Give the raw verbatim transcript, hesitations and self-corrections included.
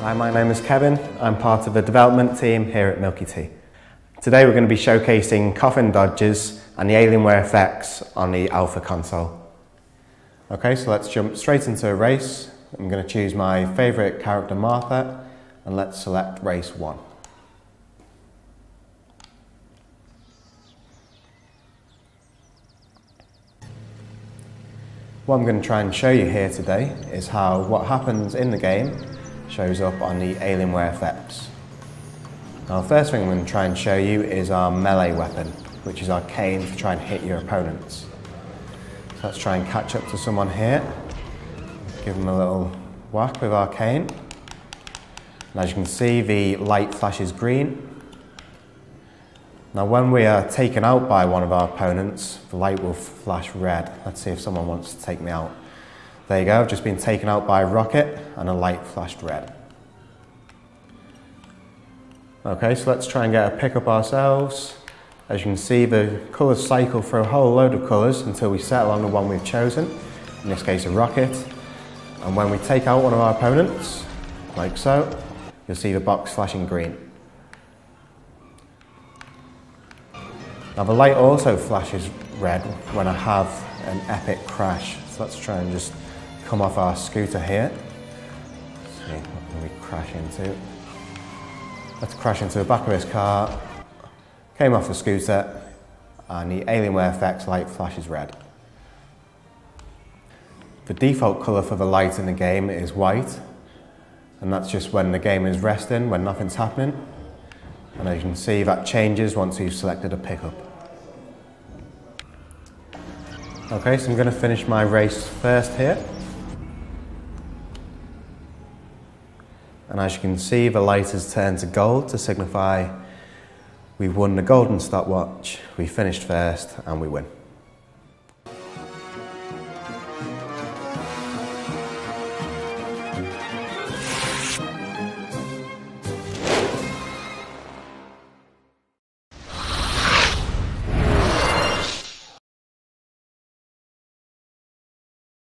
Hi, my name is Kevin. I'm part of the development team here at Milky Tea. Today we're going to be showcasing Coffin Dodgers and the Alienware F X on the Alpha console. Okay, so let's jump straight into a race. I'm going to choose my favourite character, Martha, and let's select race one. What I'm going to try and show you here today is how what happens in the game shows up on the Alienware F X. Now the first thing I'm going to try and show you is our melee weapon, which is our cane to try and hit your opponents. So let's try and catch up to someone here. Give them a little whack with our cane. And as you can see, the light flashes green. Now when we are taken out by one of our opponents, the light will flash red. Let's see if someone wants to take me out. There you go, I've just been taken out by a rocket and a light flashed red. Okay, so let's try and get a pickup ourselves. As you can see, the colours cycle for a whole load of colours until we settle on the one we've chosen, in this case a rocket. And when we take out one of our opponents, like so, you'll see the box flashing green. Now the light also flashes red when I have an epic crash. So let's try and just come off our scooter here. Let's see, what can we crash into? Let's crash into the back of this car. Came off the scooter and the Alienware F X light flashes red. The default colour for the light in the game is white, and that's just when the game is resting, when nothing's happening. And as you can see, that changes once you've selected a pickup. Okay, so I'm going to finish my race first here. And as you can see, the light has turned to gold to signify we've won the golden stopwatch, we finished first, and we win.